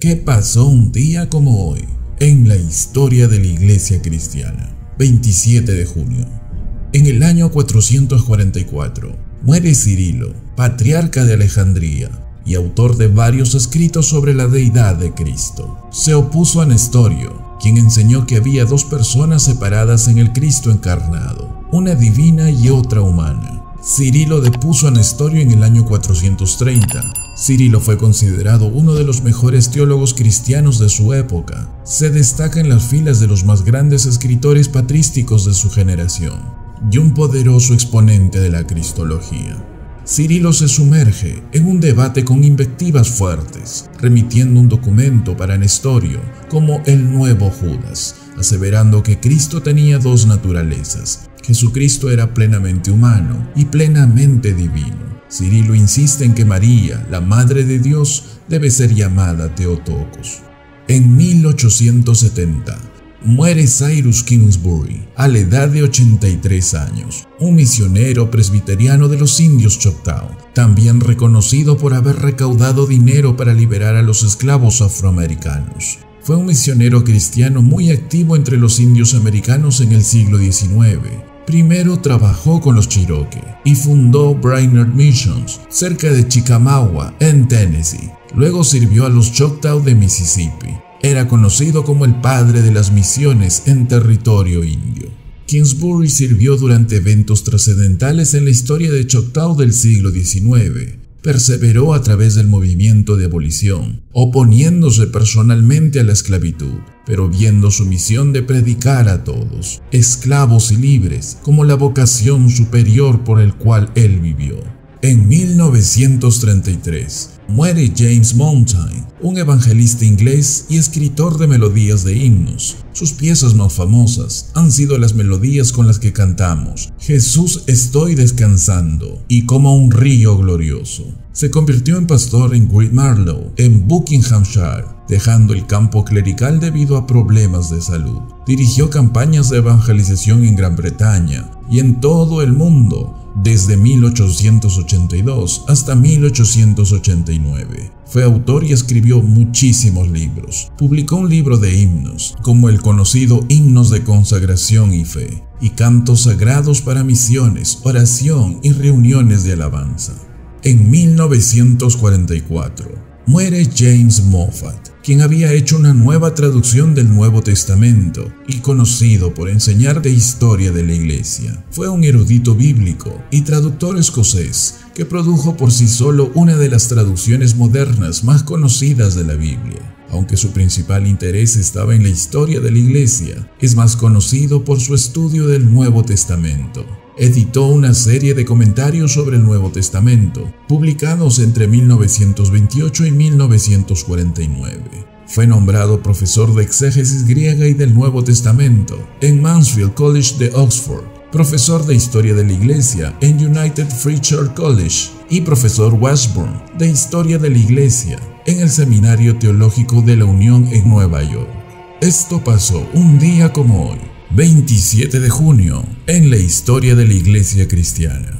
¿Qué pasó un día como hoy en la historia de la Iglesia cristiana? 27 de junio. En el año 444, muere Cirilo, patriarca de Alejandría y autor de varios escritos sobre la deidad de Cristo. Se opuso a Nestorio, quien enseñó que había dos personas separadas en el Cristo encarnado, una divina y otra humana. Cirilo depuso a Nestorio en el año 430. Cirilo fue considerado uno de los mejores teólogos cristianos de su época. Se destaca en las filas de los más grandes escritores patrísticos de su generación y un poderoso exponente de la cristología. Cirilo se sumerge en un debate con invectivas fuertes, remitiendo un documento para Nestorio como el nuevo Judas, aseverando que Cristo tenía dos naturalezas. Jesucristo era plenamente humano y plenamente divino. Cirilo insiste en que María, la Madre de Dios, debe ser llamada Teotokos. En 1870, muere Cyrus Kingsbury a la edad de 83 años, un misionero presbiteriano de los indios Choctaw, también reconocido por haber recaudado dinero para liberar a los esclavos afroamericanos. Fue un misionero cristiano muy activo entre los indios americanos en el siglo XIX. Primero trabajó con los Cherokee y fundó Brainerd Missions, cerca de Chickamauga, en Tennessee. Luego sirvió a los Choctaw de Mississippi. Era conocido como el padre de las misiones en territorio indio. Kingsbury sirvió durante eventos trascendentales en la historia de Choctaw del siglo XIX. Perseveró a través del movimiento de abolición, oponiéndose personalmente a la esclavitud, pero viendo su misión de predicar a todos, esclavos y libres, como la vocación superior por el cual él vivió. En 1933, muere James Mountain, un evangelista inglés y escritor de melodías de himnos. Sus piezas más famosas han sido las melodías con las que cantamos Jesús estoy descansando y Como un río glorioso. Se convirtió en pastor en Great Marlow, en Buckinghamshire, dejando el campo clerical debido a problemas de salud. Dirigió campañas de evangelización en Gran Bretaña y en todo el mundo, desde 1882 hasta 1889. Fue autor y escribió muchísimos libros. Publicó un libro de himnos, como el conocido Himnos de Consagración y Fe, y Cantos Sagrados para Misiones, Oración y Reuniones de Alabanza. En 1944, muere James Moffat, quien había hecho una nueva traducción del Nuevo Testamento y conocido por enseñar de historia de la Iglesia. Fue un erudito bíblico y traductor escocés que produjo por sí solo una de las traducciones modernas más conocidas de la Biblia. Aunque su principal interés estaba en la historia de la Iglesia, es más conocido por su estudio del Nuevo Testamento. Editó una serie de comentarios sobre el Nuevo Testamento, publicados entre 1928 y 1949. Fue nombrado profesor de exégesis griega y del Nuevo Testamento en Mansfield College de Oxford, profesor de Historia de la Iglesia en United Free Church College y profesor Washburn de Historia de la Iglesia en el Seminario Teológico de la Unión en Nueva York. Esto pasó un día como hoy, 27 de junio, en la historia de la Iglesia cristiana.